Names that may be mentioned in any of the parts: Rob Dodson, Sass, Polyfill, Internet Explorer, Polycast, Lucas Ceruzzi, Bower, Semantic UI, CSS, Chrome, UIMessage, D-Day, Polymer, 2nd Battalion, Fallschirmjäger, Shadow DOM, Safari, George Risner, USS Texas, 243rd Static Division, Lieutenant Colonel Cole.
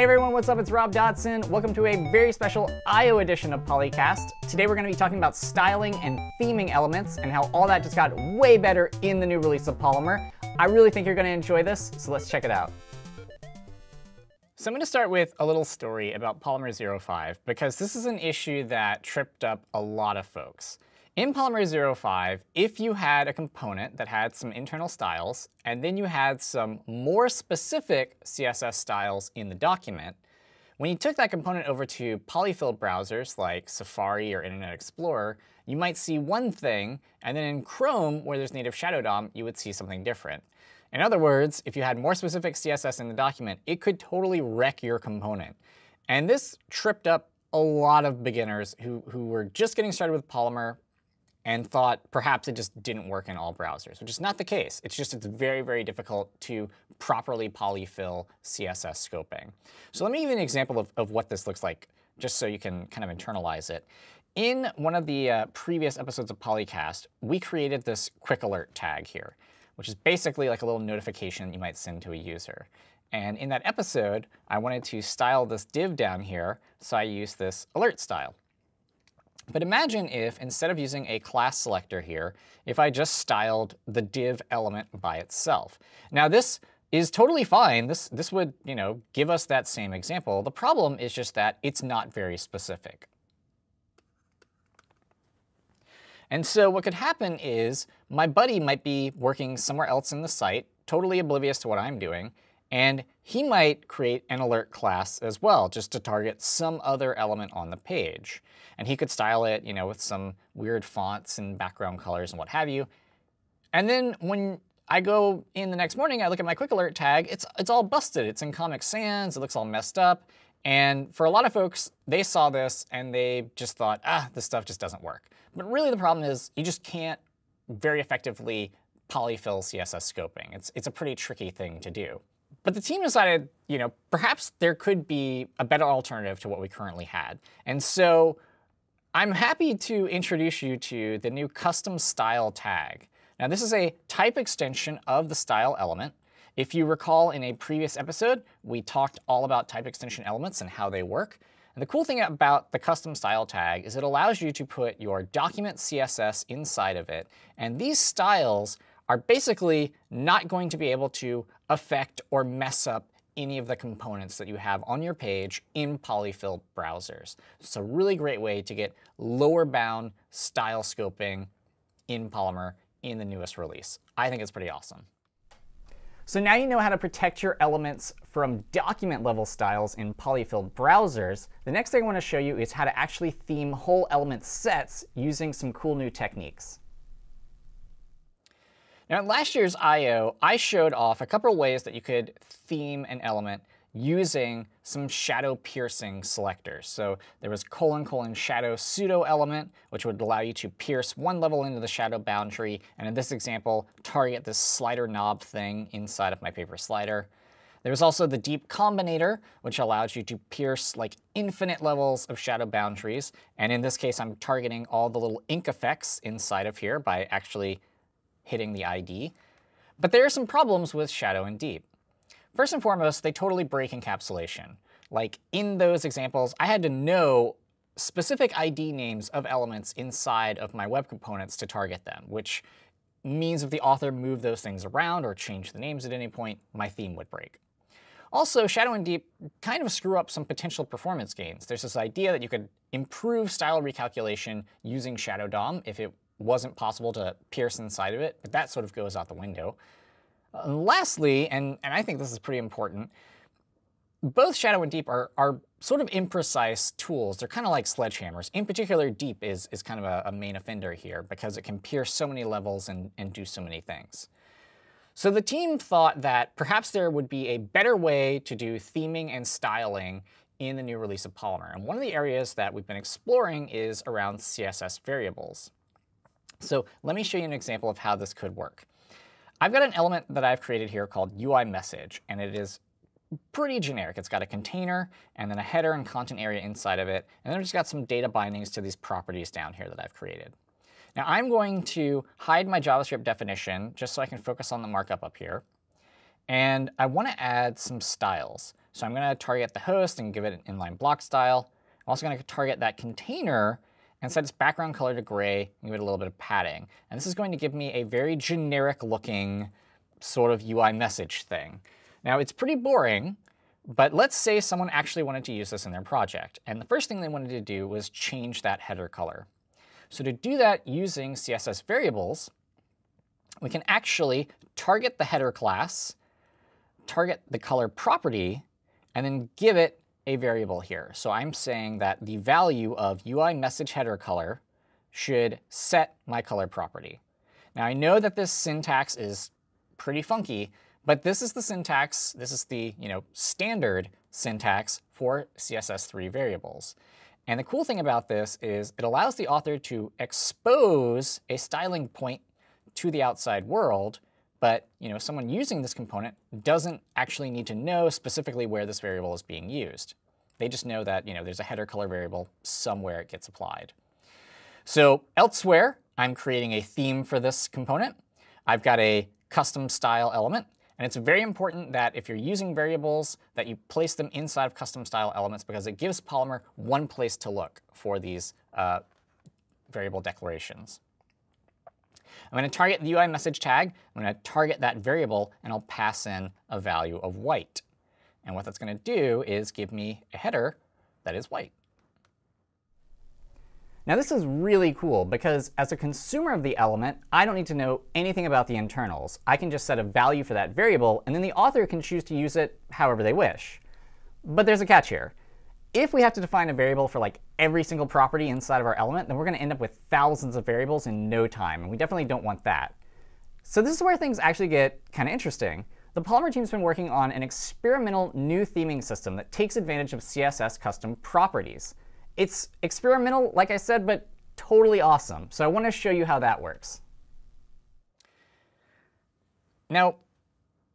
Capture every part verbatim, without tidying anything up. Hey everyone, what's up? It's Rob Dodson. Welcome to a very special I O edition of Polycast. Today we're going to be talking about styling and theming elements and how all that just got way better in the new release of Polymer. I really think you're going to enjoy this, so let's check it out. So I'm going to start with a little story about Polymer oh five, because this is an issue that tripped up a lot of folks. In Polymer oh five, if you had a component that had some internal styles, and then you had some more specific C S S styles in the document, when you took that component over to polyfill browsers like Safari or Internet Explorer, you might see one thing, and then in Chrome, where there's native Shadow D O M, you would see something different. In other words, if you had more specific C S S in the document, it could totally wreck your component. And this tripped up a lot of beginners who, who were just getting started with Polymer and thought perhaps it just didn't work in all browsers, which is not the case. It's just it's very, very difficult to properly polyfill C S S scoping. So let me give you an example of, of what this looks like, just so you can kind of internalize it. In one of the uh, previous episodes of Polycast, we created this quick alert tag here, which is basically like a little notification you might send to a user. And in that episode, I wanted to style this div down here, so I used this alert style. But imagine if, instead of using a class selector here, if I just styled the div element by itself. Now this is totally fine. This, this would, you know, give us that same example. The problem is just that it's not very specific. And so what could happen is my buddy might be working somewhere else in the site, totally oblivious to what I'm doing, and he might create an alert class as well, just to target some other element on the page. And he could style it, you know, with some weird fonts and background colors and what have you. And then when I go in the next morning, I look at my quick alert tag, it's, it's all busted. It's in Comic Sans, it looks all messed up. And for a lot of folks, they saw this and they just thought, ah, this stuff just doesn't work. But really the problem is you just can't very effectively polyfill C S S scoping. It's, it's a pretty tricky thing to do. But the team decided, you know, perhaps there could be a better alternative to what we currently had. And so I'm happy to introduce you to the new custom style tag. Now this is a type extension of the style element. If you recall in a previous episode, we talked all about type extension elements and how they work. And the cool thing about the custom style tag is it allows you to put your document C S S inside of it. And these styles are basically not going to be able to affect or mess up any of the components that you have on your page in polyfill browsers. It's a really great way to get lower bound style scoping in Polymer in the newest release. I think it's pretty awesome. So now you know how to protect your elements from document level styles in polyfill browsers. The next thing I want to show you is how to actually theme whole element sets using some cool new techniques. Now, at last year's I O, I showed off a couple of ways that you could theme an element using some shadow piercing selectors. So there was colon colon shadow pseudo element, which would allow you to pierce one level into the shadow boundary, and in this example, target this slider knob thing inside of my paper slider. There was also the deep combinator, which allows you to pierce like infinite levels of shadow boundaries, and in this case, I'm targeting all the little ink effects inside of here by actually hitting the I D. But there are some problems with shadow and deep. First and foremost, they totally break encapsulation. Like in those examples, I had to know specific I D names of elements inside of my web components to target them, which means if the author moved those things around or changed the names at any point, my theme would break. Also, shadow and deep kind of screw up some potential performance gains. There's this idea that you could improve style recalculation using Shadow D O M if it wasn't possible to pierce inside of it, but that sort of goes out the window. And lastly, and, and I think this is pretty important, both shadow and deep are, are sort of imprecise tools. They're kind of like sledgehammers. In particular, deep is, is kind of a, a main offender here because it can pierce so many levels and, and do so many things. So the team thought that perhaps there would be a better way to do theming and styling in the new release of Polymer. And one of the areas that we've been exploring is around C S S variables. So let me show you an example of how this could work. I've got an element that I've created here called U I message, and it is pretty generic. It's got a container and then a header and content area inside of it, and then I've just got some data bindings to these properties down here that I've created. Now I'm going to hide my JavaScript definition just so I can focus on the markup up here, And I want to add some styles. So I'm going to target the host and give it an inline block style. I'm also going to target that container and set its background color to gray and give it a little bit of padding. And this is going to give me a very generic looking sort of U I message thing. Now, it's pretty boring, but let's say someone actually wanted to use this in their project. And the first thing they wanted to do was change that header color. So to do that using C S S variables, we can actually target the header class, target the color property, and then give it a variable here. So I'm saying that the value of UIMessage header color should set my color property. Now, I know that this syntax is pretty funky, but this is the syntax, this is the you know standard syntax for C S S three variables. And the cool thing about this is it allows the author to expose a styling point to the outside world, but you know, someone using this component doesn't actually need to know specifically where this variable is being used. They just know that you know, there's a header color variable somewhere it gets applied. So elsewhere, I'm creating a theme for this component. I've got a custom style element. And it's very important that if you're using variables, that you place them inside of custom style elements, because it gives Polymer one place to look for these uh, variable declarations. I'm going to target the UIMessage tag. I'm going to target that variable, and I'll pass in a value of white. And what that's going to do is give me a header that is white. Now, this is really cool, because as a consumer of the element, I don't need to know anything about the internals. I can just set a value for that variable, and then the author can choose to use it however they wish. But there's a catch here. If we have to define a variable for like every single property inside of our element, then we're going to end up with thousands of variables in no time, and we definitely don't want that. So this is where things actually get kind of interesting. The Polymer team's been working on an experimental new theming system that takes advantage of C S S custom properties. It's experimental, like I said, but totally awesome. So I want to show you how that works. Now,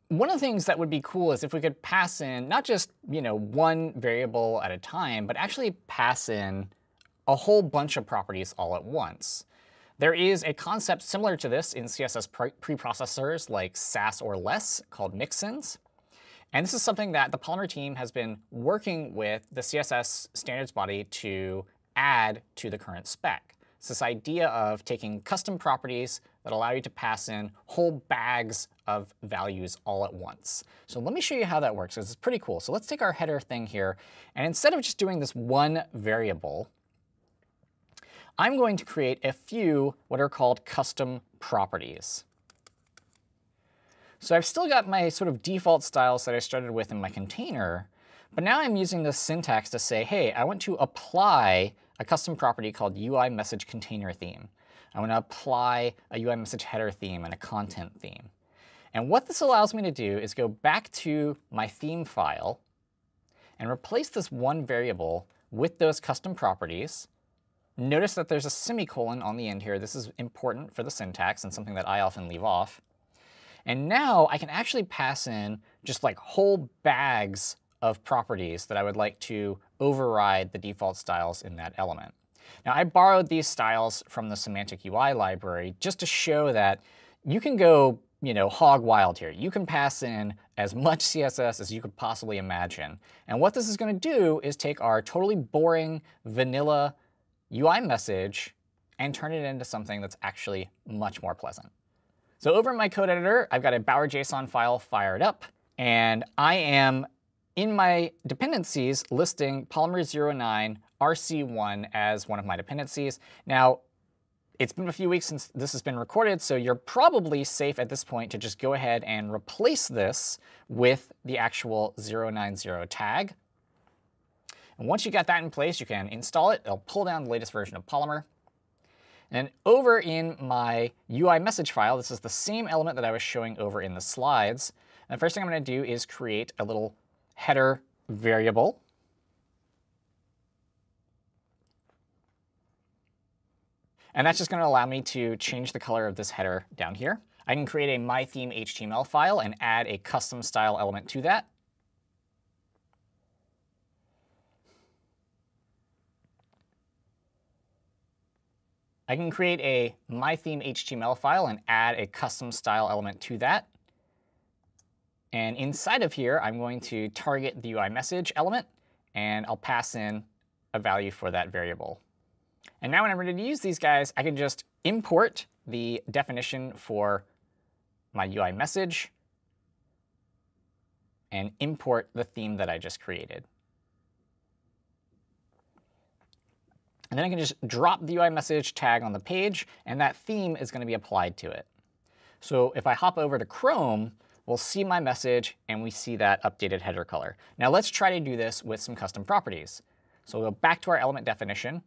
one of the things that would be cool is if we could pass in not just you know, one variable at a time, but actually pass in a whole bunch of properties all at once. There is a concept similar to this in C S S preprocessors like Sass or less called mixins. And this is something that the Polymer team has been working with the C S S standards body to add to the current spec. It's this idea of taking custom properties that allow you to pass in whole bags of values all at once. So let me show you how that works, because it's pretty cool. So let's take our header thing here, and instead of just doing this one variable, I'm going to create a few what are called custom properties. So I've still got my sort of default styles that I started with in my container, but now I'm using this syntax to say, hey, I want to apply a custom property called UIMessage container theme. I want to apply a UIMessage header theme and a content theme. And what this allows me to do is go back to my theme file and replace this one variable with those custom properties. Notice that there's a semicolon on the end here. This is important for the syntax and something that I often leave off. And now I can actually pass in just like whole bags of properties that I would like to override the default styles in that element. Now, I borrowed these styles from the Semantic U I library just to show that you can go, you know, hog wild here. You can pass in as much C S S as you could possibly imagine. And what this is going to do is take our totally boring vanilla U I message and turn it into something that's actually much more pleasant. So over in my code editor, I've got a bower dot J S O N file fired up, and I am, in my dependencies, listing Polymer zero nine R C one as one of my dependencies. Now, it's been a few weeks since this has been recorded, so you're probably safe at this point to just go ahead and replace this with the actual zero nine zero tag. And once you got that in place, you can install it. It'll pull down the latest version of Polymer. And over in my U I message file, this is the same element that I was showing over in the slides. And the first thing I'm going to do is create a little header variable. And that's just going to allow me to change the color of this header down here. I can create a my theme H T M L file and add a custom style element to that. I can create a my theme H T M L file and add a custom style element to that. And inside of here, I'm going to target the UIMessage element, and I'll pass in a value for that variable. And now when I'm ready to use these guys, I can just import the definition for my UIMessage and import the theme that I just created. And then I can just drop the UIMessage tag on the page, and that theme is going to be applied to it. So if I hop over to Chrome, we'll see my message, and we see that updated header color. Now let's try to do this with some custom properties. So we'll go back to our element definition,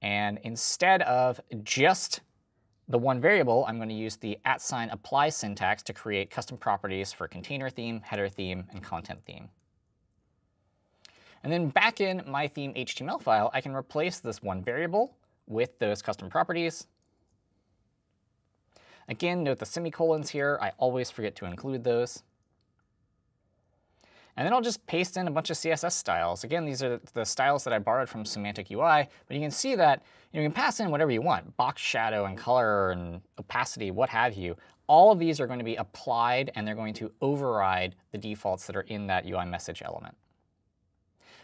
and instead of just the one variable, I'm going to use the at sign apply syntax to create custom properties for container theme, header theme, and content theme. And then back in my theme H T M L file, I can replace this one variable with those custom properties. Again, note the semicolons here. I always forget to include those. And then I'll just paste in a bunch of C S S styles. Again, these are the styles that I borrowed from Semantic U I. But you can see that you can pass in whatever you want, box shadow and color and opacity, what have you. All of these are going to be applied, and they're going to override the defaults that are in that UIMessage element.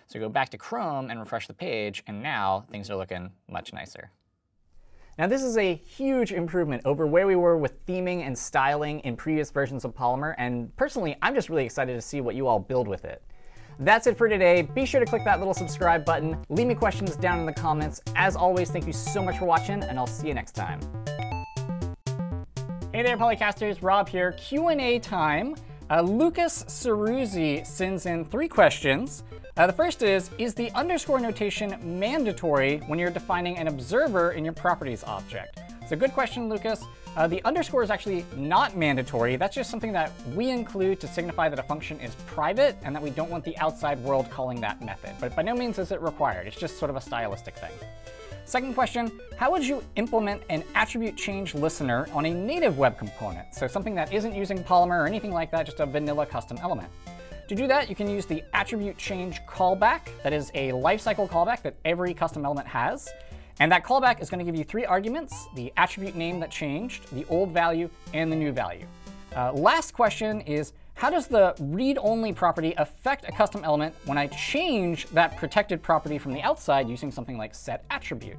So go back to Chrome and refresh the page, and now things are looking much nicer. Now this is a huge improvement over where we were with theming and styling in previous versions of Polymer, and personally, I'm just really excited to see what you all build with it. That's it for today. Be sure to click that little subscribe button. Leave me questions down in the comments. As always, thank you so much for watching, and I'll see you next time. Hey there, Polycasters. Rob here. Q and A time. Uh, Lucas Ceruzzi sends in three questions. Uh, the first is, is the underscore notation mandatory when you're defining an observer in your properties object? So good question, Lucas. Uh, the underscore is actually not mandatory. That's just something that we include to signify that a function is private and that we don't want the outside world calling that method. But by no means is it required. It's just sort of a stylistic thing. Second question, how would you implement an attribute change listener on a native web component? So something that isn't using Polymer or anything like that, just a vanilla custom element. To do that, you can use the attribute change callback. That is a lifecycle callback that every custom element has. And that callback is going to give you three arguments, the attribute name that changed, the old value, and the new value. Uh, last question is, how does the read-only property affect a custom element when I change that protected property from the outside using something like set attribute?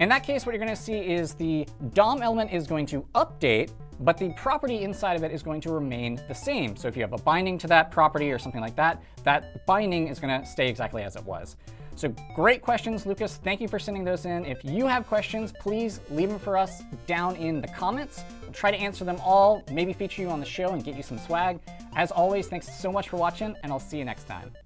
In that case, what you're going to see is the D O M element is going to update, but the property inside of it is going to remain the same. So if you have a binding to that property or something like that, that binding is going to stay exactly as it was. So great questions, Lucas. Thank you for sending those in. If you have questions, please leave them for us down in the comments. We'll try to answer them all, maybe feature you on the show and get you some swag. As always, thanks so much for watching, and I'll see you next time.